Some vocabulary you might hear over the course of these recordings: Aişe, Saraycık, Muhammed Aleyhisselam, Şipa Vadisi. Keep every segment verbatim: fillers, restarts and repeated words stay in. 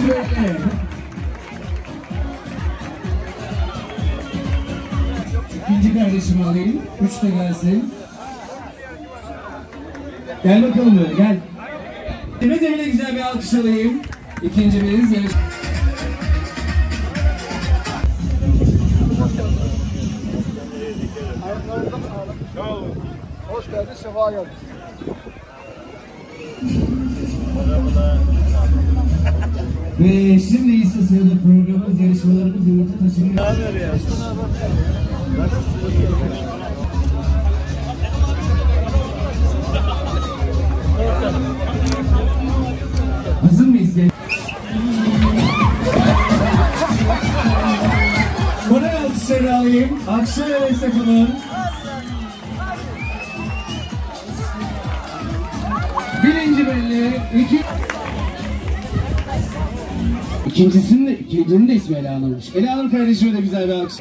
yüz beşli. İkinci kardeşimi alayım. Üç de gelsin. Gel bakalım böyle, gel. Demet evine güzel bir alkış alayım. İkincimiz. Evet. Hoş geldin, sefa geldin. Ve şimdi ise sırada programımız, yarışmalarımız yumurta taşınıyor. Ne haber ya? Hazır mıyız? Koray alkışları alayım. Akşam ve sakalım. Birinci belli. İki... İkincisinin de, ikincinin de ismi Ela Hanım'mış. Ela Hanım kardeşime de güzel bir alkış.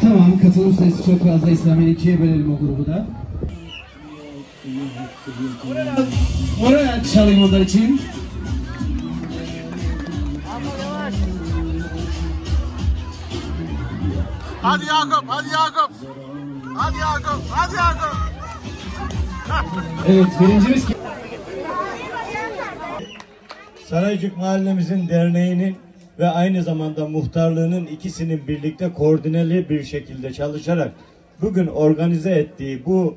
Tamam, katılım sayısı çok fazla. İslam'ın ikiye bölelim o grubu da. Oraya çalayım onlar için. Hadi Yakup, hadi Yakup. Hadi Yakup, hadi Yakup. Evet, birincimiz ki... Saraycık mahallemizin derneğinin ve aynı zamanda muhtarlığının ikisinin birlikte koordineli bir şekilde çalışarak bugün organize ettiği bu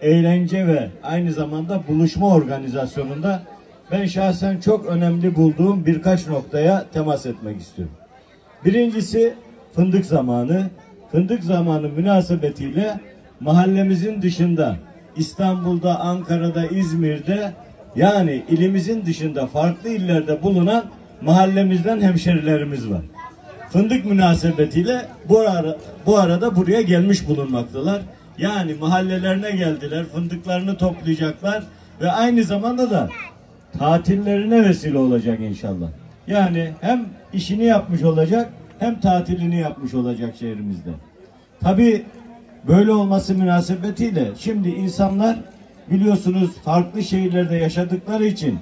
eğlence ve aynı zamanda buluşma organizasyonunda ben şahsen çok önemli bulduğum birkaç noktaya temas etmek istiyorum. Birincisi fındık zamanı. Fındık zamanı münasebetiyle mahallemizin dışında İstanbul'da, Ankara'da, İzmir'de, yani ilimizin dışında farklı illerde bulunan mahallemizden hemşerilerimiz var. Fındık münasebetiyle bu, ara, bu arada buraya gelmiş bulunmaktalar. Yani mahallelerine geldiler, fındıklarını toplayacaklar ve aynı zamanda da tatillerine vesile olacak inşallah. Yani hem işini yapmış olacak hem tatilini yapmış olacak şehrimizde. Tabii böyle olması münasebetiyle şimdi insanlar biliyorsunuz farklı şehirlerde yaşadıkları için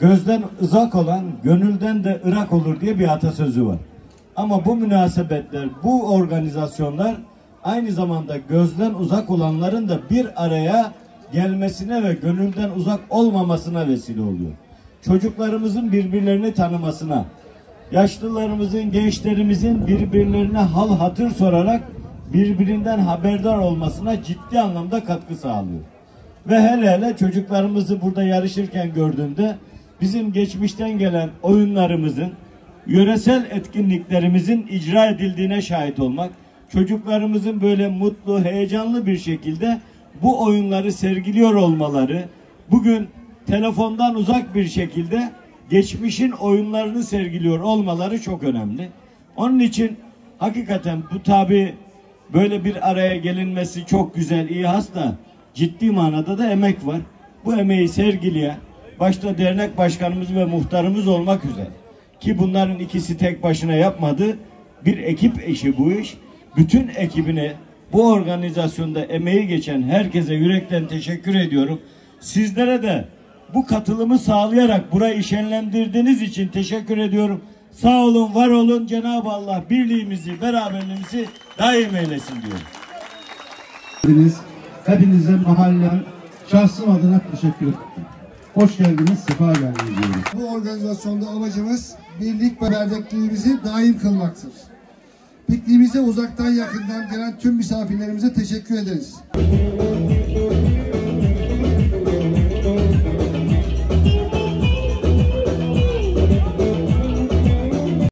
gözden uzak olan gönülden de ırak olur diye bir atasözü var. Ama bu münasebetler, bu organizasyonlar aynı zamanda gözden uzak olanların da bir araya gelmesine ve gönülden uzak olmamasına vesile oluyor. Çocuklarımızın birbirlerini tanımasına, yaşlılarımızın, gençlerimizin birbirlerine hal hatır sorarak birbirinden haberdar olmasına ciddi anlamda katkı sağlıyor. Ve hele hele çocuklarımızı burada yarışırken gördüğümde bizim geçmişten gelen oyunlarımızın, yöresel etkinliklerimizin icra edildiğine şahit olmak, çocuklarımızın böyle mutlu, heyecanlı bir şekilde bu oyunları sergiliyor olmaları, bugün telefondan uzak bir şekilde geçmişin oyunlarını sergiliyor olmaları çok önemli. Onun için hakikaten bu tabi böyle bir araya gelinmesi çok güzel, iyi hasta. Ciddi manada da emek var. Bu emeği sergileye başta dernek başkanımız ve muhtarımız olmak üzere ki bunların ikisi tek başına yapmadı. Bir ekip işi bu iş. Bütün ekibine, bu organizasyonda emeği geçen herkese yürekten teşekkür ediyorum. Sizlere de bu katılımı sağlayarak burayı şenlendirdiğiniz için teşekkür ediyorum. Sağ olun, var olun. Cenab-ı Allah birliğimizi, beraberliğimizi daim eylesin diyorum. Hepinize mahallem, şahsım adına teşekkür ederim. Hoş geldiniz, sefa geldiniz diyorum. Bu organizasyonda amacımız birlik ve beraberliğimizi daim kılmaktır. Pikniğimize uzaktan yakından gelen tüm misafirlerimize teşekkür ederiz.